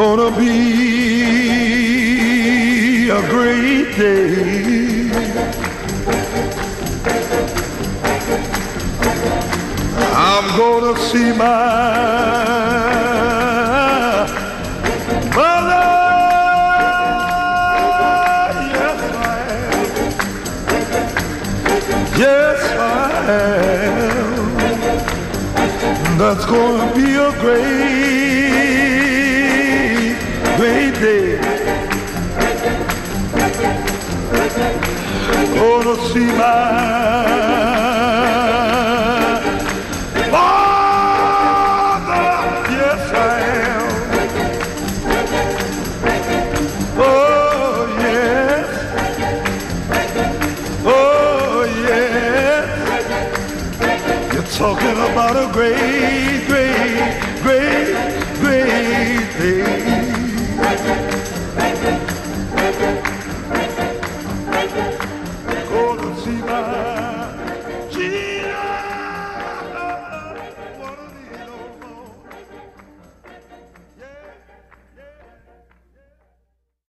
gonna be a great day. I'm gonna see my mother. Yes, I am. Yes, I am. That's gonna be a great, great day. Gonna see my